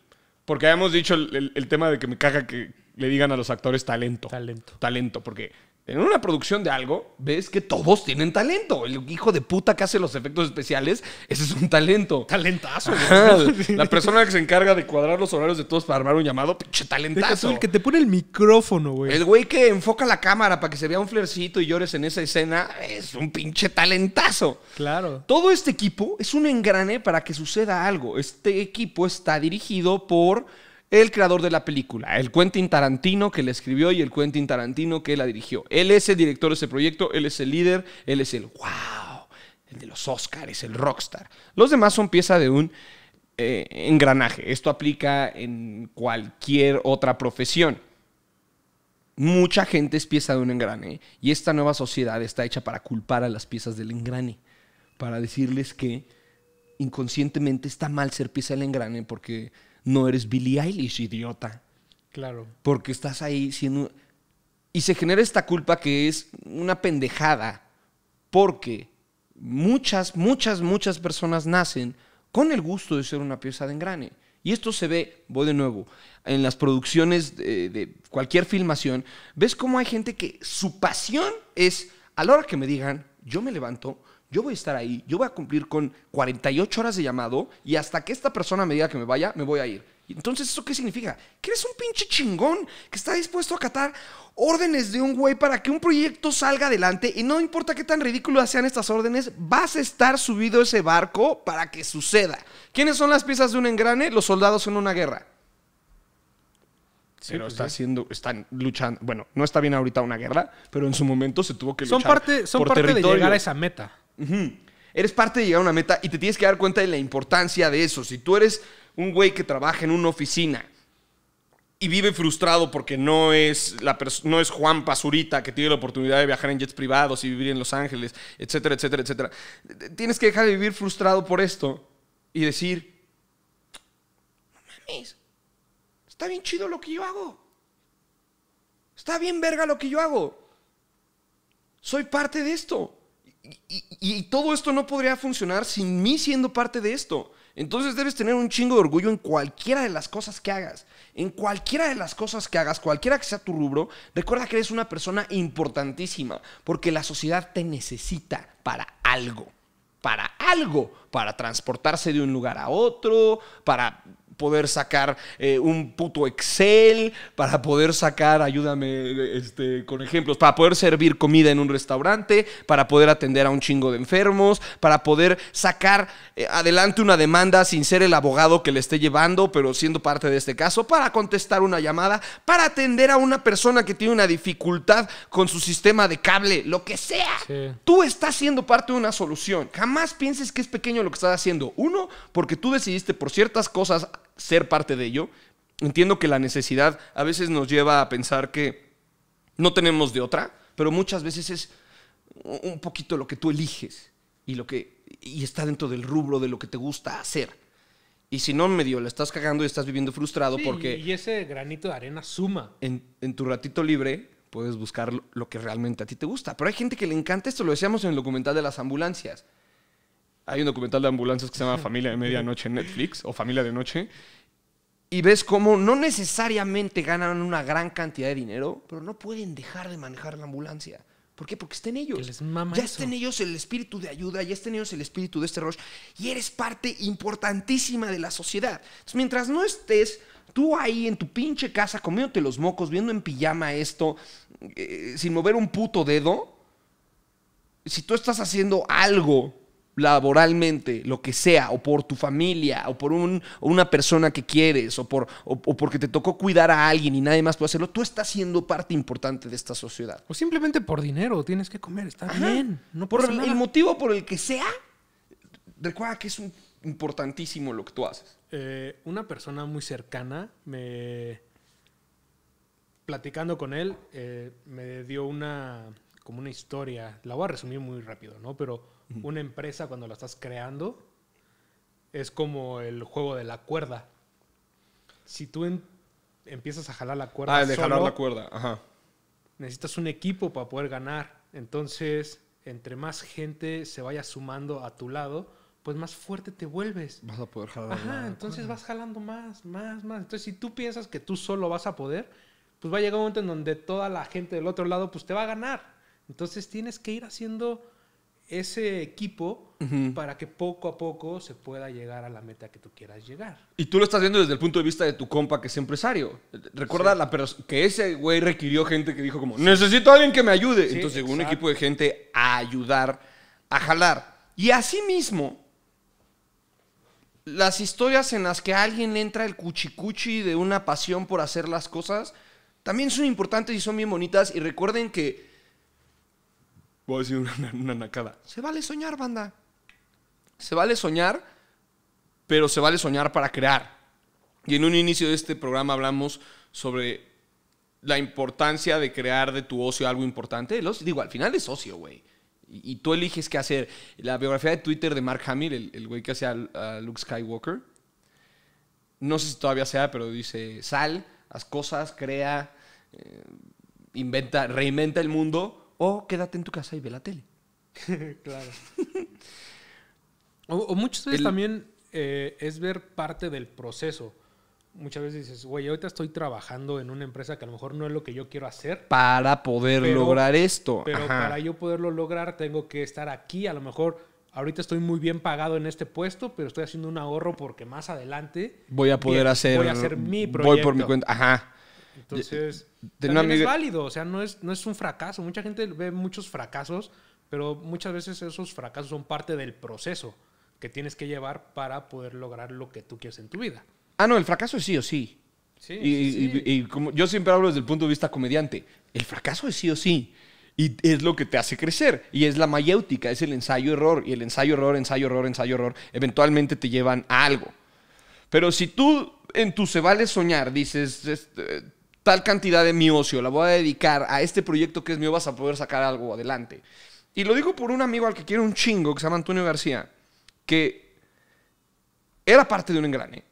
Porque habíamos dicho el tema de que me caga que le digan a los actores talento. Talento. Talento, porque en una producción de algo ves que todos tienen talento. El hijo de puta que hace los efectos especiales, ese es un talento. Talentazo. La persona que se encarga de cuadrar los horarios de todos para armar un llamado, pinche talentazo. El que te pone el micrófono, güey. El güey que enfoca la cámara para que se vea un flercito y llores en esa escena, es un pinche talentazo. Claro. Todo este equipo es un engrane para que suceda algo. Este equipo está dirigido por el creador de la película, el Quentin Tarantino que la escribió y el Quentin Tarantino que la dirigió. Él es el director de ese proyecto, él es el líder, él es el wow, el de los Oscars, el rockstar. Los demás son pieza de un engranaje. Esto aplica en cualquier otra profesión. Mucha gente es pieza de un engrane y esta nueva sociedad está hecha para culpar a las piezas del engrane, para decirles que inconscientemente está mal ser pieza del engrane porque no eres Billie Eilish, idiota. Claro. Porque estás ahí siendo... Y se genera esta culpa que es una pendejada. Porque muchas personas nacen con el gusto de ser una pieza de engrane. Y esto se ve, voy de nuevo, en las producciones de cualquier filmación. ¿Ves cómo hay gente que su pasión es, a la hora que me digan, yo me levanto... Yo voy a estar ahí, yo voy a cumplir con 48 horas de llamado y hasta que esta persona me diga que me vaya, me voy a ir. Entonces, ¿eso qué significa? Que eres un pinche chingón que está dispuesto a acatar órdenes de un güey para que un proyecto salga adelante y no importa qué tan ridículas sean estas órdenes, vas a estar subido a ese barco para que suceda. ¿Quiénes son las piezas de un engrane? Los soldados en una guerra. Sí, pero pues está haciendo, están luchando. Bueno, no está bien ahorita una guerra, pero en su momento se tuvo que luchar. Son parte de llegar a esa meta. Uh-huh. Eres parte de llegar a una meta y te tienes que dar cuenta de la importancia de eso. Si tú eres un güey que trabaja en una oficina y vive frustrado porque no es Juanpa Zurita que tiene la oportunidad de viajar en jets privados y vivir en Los Ángeles, etcétera, etcétera, etcétera. Tienes que dejar de vivir frustrado por esto y decir, no mames, está bien chido lo que yo hago. Está bien verga lo que yo hago. Soy parte de esto. Y todo esto no podría funcionar sin mí siendo parte de esto. Entonces debes tener un chingo de orgullo en cualquiera de las cosas que hagas. En cualquiera de las cosas que hagas, cualquiera que sea tu rubro, recuerda que eres una persona importantísima. Porque la sociedad te necesita para algo. Para algo. Para transportarse de un lugar a otro, para poder sacar un puto Excel, para poder sacar, ayúdame con ejemplos, para poder servir comida en un restaurante, para poder atender a un chingo de enfermos, para poder sacar adelante una demanda sin ser el abogado que le esté llevando, pero siendo parte de este caso, para contestar una llamada, para atender a una persona que tiene una dificultad con su sistema de cable, lo que sea. Sí. Tú estás siendo parte de una solución. Jamás pienses que es pequeño lo que estás haciendo. Uno, porque tú decidiste por ciertas cosas ser parte de ello. Entiendo que la necesidad a veces nos lleva a pensar que no tenemos de otra, pero muchas veces es un poquito lo que tú eliges y está dentro del rubro de lo que te gusta hacer. Y si no, medio la estás cagando y estás viviendo frustrado, sí, porque... Y ese granito de arena suma. En tu ratito libre puedes buscar lo que realmente a ti te gusta. Pero hay gente que le encanta esto. Lo decíamos en el documental de las ambulancias. Hay un documental de ambulancias que se llama Familia de Medianoche en Netflix, o Familia de Noche, y ves cómo no necesariamente ganan una gran cantidad de dinero, pero no pueden dejar de manejar la ambulancia. ¿Por qué? Porque está en ellos. Les mama ya eso. Está en ellos el espíritu de ayuda, ya está en ellos el espíritu de este rush, y eres parte importantísima de la sociedad. Entonces, mientras no estés tú ahí en tu pinche casa, comiéndote los mocos, viendo en pijama esto, sin mover un puto dedo, si tú estás haciendo algo laboralmente, lo que sea, o por tu familia, o por una persona que quieres, o porque te tocó cuidar a alguien y nadie más puede hacerlo, tú estás siendo parte importante de esta sociedad. O simplemente por dinero, tienes que comer, está bien. No por el motivo por el que sea, recuerda que es importantísimo lo que tú haces. Una persona muy cercana, platicando con él, me dio como una historia, la voy a resumir muy rápido, ¿no? Pero una empresa, cuando la estás creando, es como el juego de la cuerda. Si tú empiezas a jalar la cuerda solo, jalar la cuerda. Ajá. Necesitas un equipo para poder ganar. Entonces, entre más gente se vaya sumando a tu lado, pues más fuerte te vuelves. Vas a poder jalar. Ajá, entonces vas jalando más. Entonces, si tú piensas que tú solo vas a poder, pues va a llegar un momento en donde toda la gente del otro lado pues te va a ganar. Entonces, tienes que ir haciendo ese equipo para que poco a poco se pueda llegar a la meta que tú quieras llegar. Y tú lo estás viendo desde el punto de vista de tu compa que es empresario. Recuerda que ese güey requirió gente que dijo como, necesito a alguien que me ayude. Sí, entonces llegó un equipo de gente a ayudar, a jalar. Y asimismo, las historias en las que a alguien le entra el cuchicuchi de una pasión por hacer las cosas también son importantes y son bien bonitas. Y recuerden que voy a decir una nacada. Se vale soñar, banda. Se vale soñar, pero se vale soñar para crear. Y en un inicio de este programa hablamos sobre la importancia de crear de tu ocio algo importante. Digo, al final es ocio, güey. Y tú eliges qué hacer. La biografía de Twitter de Mark Hamill, el güey que hacía a Luke Skywalker, no sé si todavía sea, pero dice, sal, haz cosas, crea, inventa, reinventa el mundo. O quédate en tu casa y ve la tele. Claro. O muchas veces también es ver parte del proceso. Muchas veces dices, güey, ahorita estoy trabajando en una empresa que a lo mejor no es lo que yo quiero hacer. Para poder lograr esto. Pero para yo poderlo lograr tengo que estar aquí. A lo mejor ahorita estoy muy bien pagado en este puesto, pero estoy haciendo un ahorro porque más adelante voy a poder hacer... Voy a hacer mi proyecto. Voy por mi cuenta. Ajá. Entonces, también es válido, o sea, no es un fracaso. Mucha gente ve muchos fracasos, pero muchas veces esos fracasos son parte del proceso que tienes que llevar para poder lograr lo que tú quieres en tu vida. Ah, no, el fracaso es sí o sí. Y como yo siempre hablo desde el punto de vista comediante, el fracaso es sí o sí. Y es lo que te hace crecer. Y es la mayéutica, es el ensayo-error. Y el ensayo-error, ensayo-error, ensayo-error, eventualmente te llevan a algo. Pero si tú en tu se vale soñar dices... tal cantidad de mi ocio la voy a dedicar a este proyecto que es mío, vas a poder sacar algo adelante. Y lo digo por un amigo al que quiero un chingo, que se llama Antonio García, que era parte de un engrane.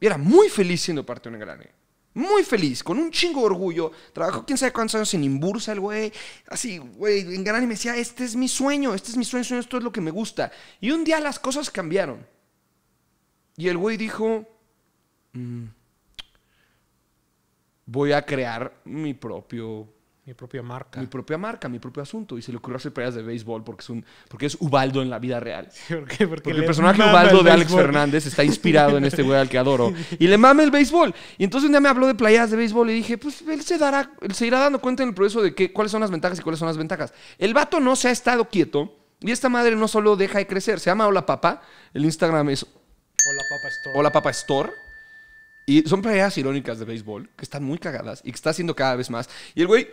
Y era muy feliz siendo parte de un engrane. Muy feliz, con un chingo de orgullo. Trabajó quién sabe cuántos años en Imbursa, el güey. Así, güey, engrane. Y me decía, este es mi sueño, esto es lo que me gusta. Y un día las cosas cambiaron. Y el güey dijo... voy a crear mi propia marca, mi propio asunto. Y se le ocurrió hacer peleas de béisbol porque es Ubaldo en la vida real. Porque el personaje Ubaldo de Alex Fernández está inspirado en este güey al que adoro. Y le mame el béisbol. Y entonces un día me habló de peleas de béisbol y dije, pues él se irá dando cuenta en el proceso de cuáles son las ventajas y cuáles son las desventajas. El vato no se ha estado quieto y esta madre no solo deja de crecer. Se llama Hola Papa. El Instagram es Hola Papa Store. Y son peleas irónicas de béisbol que están muy cagadas y que está haciendo cada vez más. Y el güey,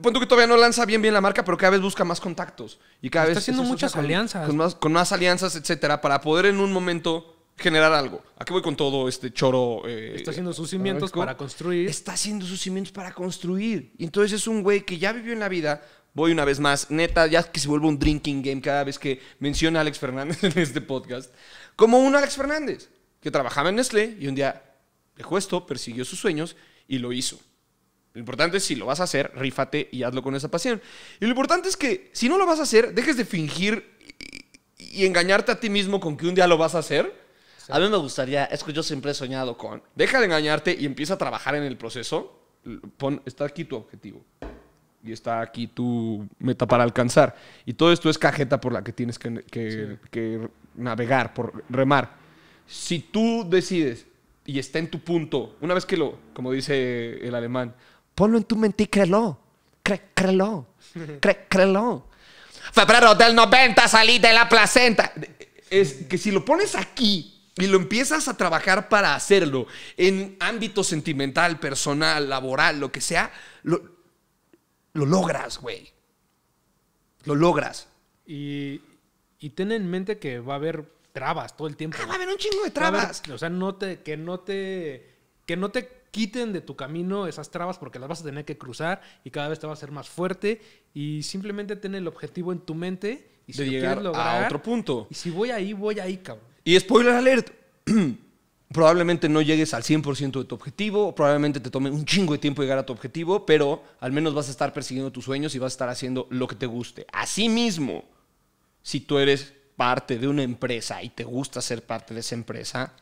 punto que todavía no lanza bien la marca, pero cada vez busca más contactos. Y cada vez está haciendo muchas alianzas. Con más alianzas, etcétera, para poder en un momento generar algo. ¿A qué voy con todo este choro? Está haciendo sus cimientos para construir. Y entonces es un güey que ya vivió en la vida. Voy una vez más, neta, ya que se vuelve un drinking game cada vez que menciona a Alex Fernández en este podcast. Como un Alex Fernández que trabajaba en Nestlé y un día... dejó esto, persiguió sus sueños y lo hizo. Lo importante es si lo vas a hacer, rífate y hazlo con esa pasión. Y lo importante es que si no lo vas a hacer, dejes de fingir y engañarte a ti mismo con que un día lo vas a hacer. Sí. A mí me gustaría, es que yo siempre he soñado con... Deja de engañarte y empieza a trabajar en el proceso. Está aquí tu objetivo. Y está aquí tu meta para alcanzar. Y todo esto es cajeta por la que tienes que navegar, por remar. Si tú decides... y está en tu punto. Una vez que como dice el alemán, ponlo en tu mente y créelo. Créelo. Febrero del 90 salí de la placenta. Es que si lo pones aquí y lo empiezas a trabajar para hacerlo en ámbito sentimental, personal, laboral, lo que sea, lo logras, güey. Lo logras. Y ten en mente que va a haber... trabas todo el tiempo. Va a haber un chingo de trabas. O sea, que no te quiten de tu camino esas trabas porque las vas a tener que cruzar y cada vez te vas a ser más fuerte y simplemente ten el objetivo en tu mente y si de llegar lograr, a otro punto. Y si voy ahí, cabrón. Y spoiler alert, probablemente no llegues al 100% de tu objetivo, probablemente te tome un chingo de tiempo llegar a tu objetivo, pero al menos vas a estar persiguiendo tus sueños y vas a estar haciendo lo que te guste. Asimismo, si tú eres parte de una empresa y te gusta ser parte de esa empresa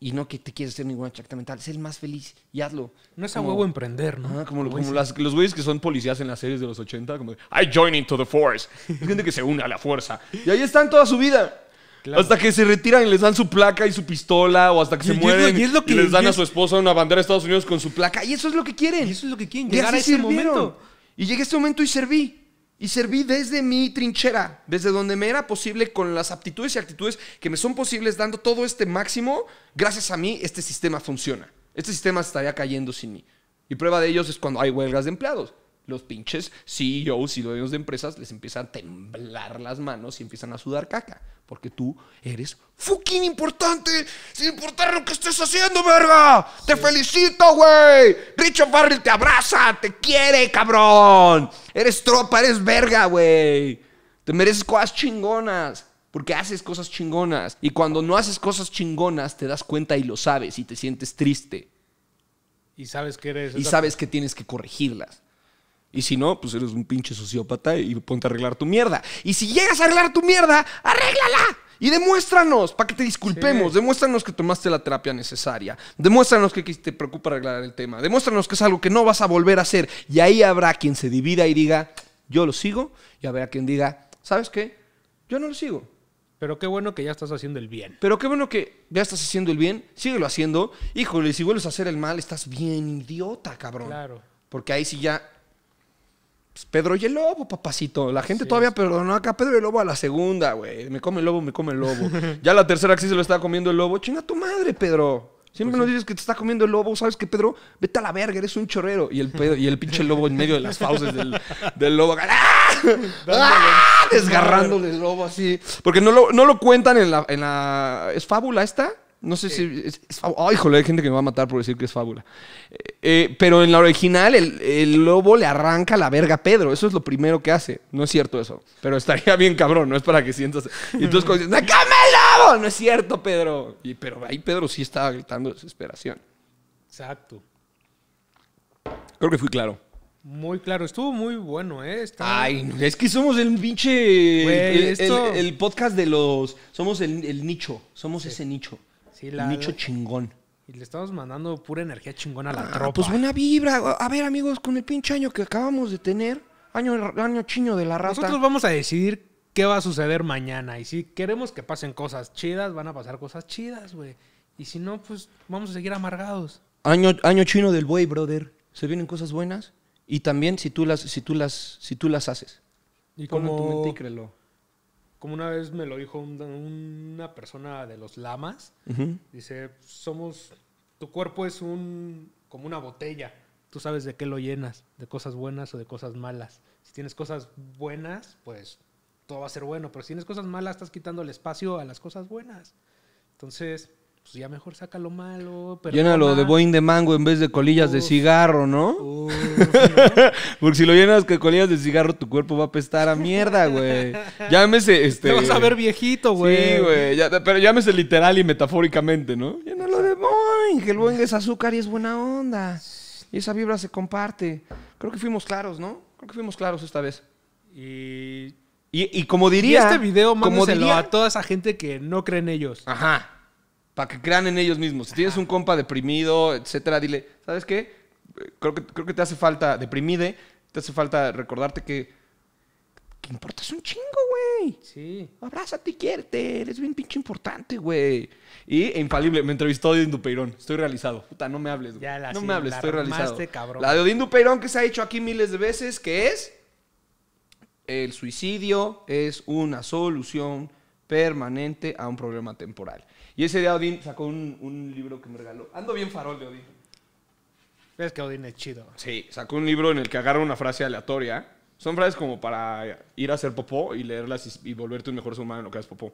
y no que te quieres hacer ninguna chacta mental, sé el más feliz y hazlo. No es como, a huevo emprender, ¿no? Ah, como los güeyes que son policías en las series de los 80, como de, I join into the force. Es gente que se une a la fuerza. Y ahí están toda su vida. Claro. Hasta que se retiran y les dan su placa y su pistola, o hasta que se mueren y les dan a su esposa una bandera de Estados Unidos con su placa. Y eso es lo que quieren. Y eso es lo que quieren, llegar a ese momento. Y llegué a este momento y serví. Y serví desde mi trinchera, desde donde me era posible, con las aptitudes y actitudes que me son posibles, dando todo este máximo. Gracias a mí, este sistema funciona. Este sistema estaría cayendo sin mí. Y prueba de ellos es cuando hay huelgas de empleados. Los pinches CEOs y dueños de empresas les empiezan a temblar las manos y empiezan a sudar caca. Porque tú eres fucking importante, sin importar lo que estés haciendo, verga. Sí. ¡Te felicito, güey! Richo Farrell te abraza, te quiere, cabrón. Eres tropa, eres verga, güey. Te mereces cosas chingonas, porque haces cosas chingonas. Y cuando no haces cosas chingonas, te das cuenta y lo sabes y te sientes triste. Y sabes que eres... Y sabes que tienes que corregirlas. Y si no, pues eres un pinche sociópata y ponte a arreglar tu mierda. Y si llegas a arreglar tu mierda, ¡arréglala! Y demuéstranos, para que te disculpemos. Sí. Demuéstranos que tomaste la terapia necesaria. Demuéstranos que te preocupa arreglar el tema. Demuéstranos que es algo que no vas a volver a hacer. Y ahí habrá quien se divida y diga, yo lo sigo. Y habrá quien diga, ¿sabes qué? Yo no lo sigo. Pero qué bueno que ya estás haciendo el bien. Pero qué bueno que ya estás haciendo el bien. Síguelo haciendo. Híjole, si vuelves a hacer el mal, estás bien idiota, cabrón. Claro. Porque ahí sí ya... Pedro y el Lobo, papacito. La gente sí, todavía perdonó acá Pedro y el Lobo a la segunda, güey. Me come el lobo, me come el lobo. Ya la tercera que sí se lo estaba comiendo el lobo. Chinga tu madre, Pedro. Siempre pues nos dices que te está comiendo el lobo. ¿Sabes qué, Pedro? Vete a la verga, eres un chorrero. Y el pinche lobo en medio de las fauces del lobo. ¡Ah! ¡Ah! Desgarrándole el lobo así. Porque no lo cuentan en la... ¿Es fábula esta? No sé si... ¡Ay, joder! Hay gente que me va a matar por decir que es fábula. Pero en la original, el lobo le arranca la verga a Pedro. Eso es lo primero que hace. No es cierto eso. Pero estaría bien cabrón. No es para que sientas... Y entonces cuando dices, ¡sácame el lobo! No es cierto, Pedro. Pero ahí Pedro sí estaba gritando desesperación. Exacto. Creo que fui claro. Muy claro. Estuvo muy bueno, ¿eh? Ay, es que somos el pinche... Güey, el podcast de los... Somos el nicho. Somos ese nicho. Sí, nicho chingón. Y le estamos mandando pura energía chingona a la tropa. Pues buena vibra. A ver, amigos, con el pinche año que acabamos de tener, año chino de la rata. Nosotros vamos a decidir qué va a suceder mañana. Y si queremos que pasen cosas chidas, van a pasar cosas chidas, güey. Y si no, pues vamos a seguir amargados. Año chino del buey, brother. Se vienen cosas buenas. Y también si tú las haces. Y ponlo en tu mente y créelo. Como una vez me lo dijo una persona de los lamas, dice, tu cuerpo es como una botella. Tú sabes de qué lo llenas, de cosas buenas o de cosas malas. Si tienes cosas buenas, pues todo va a ser bueno. Pero si tienes cosas malas, estás quitando el espacio a las cosas buenas. Entonces, pues ya mejor saca lo malo. Llénalo de boing de mango en vez de colillas de cigarro, ¿no? ¿No? Porque si lo llenas con colillas de cigarro, tu cuerpo va a apestar a mierda, güey. Llámese, Te vas a ver viejito, güey. Sí, güey. Pero llámese literal y metafóricamente, ¿no? Llénalo de boing, que el boing es azúcar y es buena onda. Y esa vibra se comparte. Creo que fuimos claros, ¿no? Creo que fuimos claros esta vez. Y como diría... Y este video, mándaselo a toda esa gente que no cree en ellos. Ajá. Para que crean en ellos mismos. Si tienes un compa deprimido, etcétera, dile, ¿sabes qué? Creo que te hace falta, te hace falta recordarte que importas un chingo, güey. Sí. Abrázate y quiérete. Eres bien pinche importante, güey. Y infalible, me entrevistó Odín Dupeirón. Estoy realizado. Puta, no me hables, güey. No me hables, estoy realizado. Cabrón. La de Odín Dupeirón que se ha hecho aquí miles de veces, que es el suicidio es una solución permanente a un problema temporal. Y ese día Odín sacó un libro que me regaló. Ando bien farol de Odín. Es que Odín es chido. Sí, sacó un libro en el que agarra una frase aleatoria. Son frases como para ir a hacer popó y leerlas y volverte un mejor ser humano en lo que haces popó.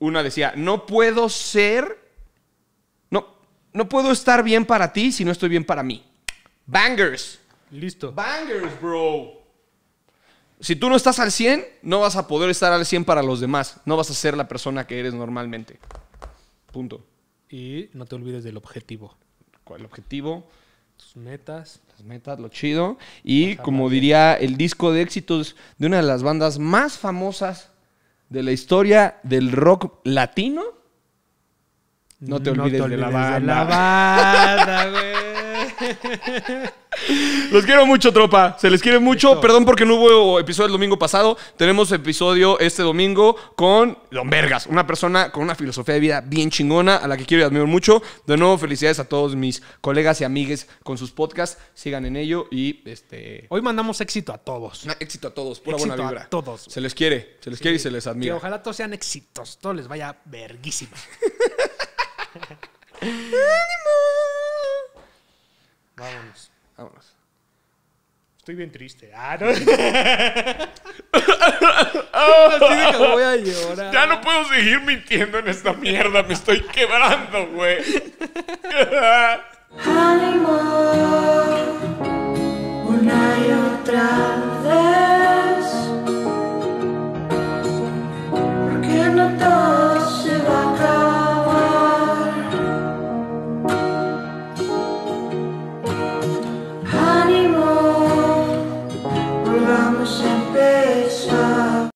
Una decía, no puedo estar bien para ti si no estoy bien para mí. Bangers. Listo. Bangers, bro. Si tú no estás al 100, no vas a poder estar al 100 para los demás. No vas a ser la persona que eres normalmente. Punto. Y no te olvides del objetivo. ¿Cuál objetivo? Tus metas. Las metas, lo chido. Y como diría el disco de éxitos de una de las bandas más famosas de la historia del rock latino. No te olvides, de la banda, güey. Los quiero mucho, tropa. Se les quiere mucho. Listo. Perdón porque no hubo episodio el domingo pasado. Tenemos episodio este domingo con Lombergas, una persona con una filosofía de vida bien chingona, a la que quiero y admiro mucho. De nuevo, felicidades a todos mis colegas y amigues con sus podcasts. Sigan en ello y hoy mandamos éxito a todos. Éxito a todos, pura éxito buena vibra. A todos. Se les quiere, se les quiere y se les admira. Que ojalá todos sean éxitos, todo les vaya verguísima. ¡Ánimo! Vámonos. Vámonos. Estoy bien triste. Ah, no. Así de que voy a llorar. Ya no puedo seguir mintiendo en esta mierda. Me estoy quebrando, güey. Ánimo. Una y otra vez. ¿Por qué no te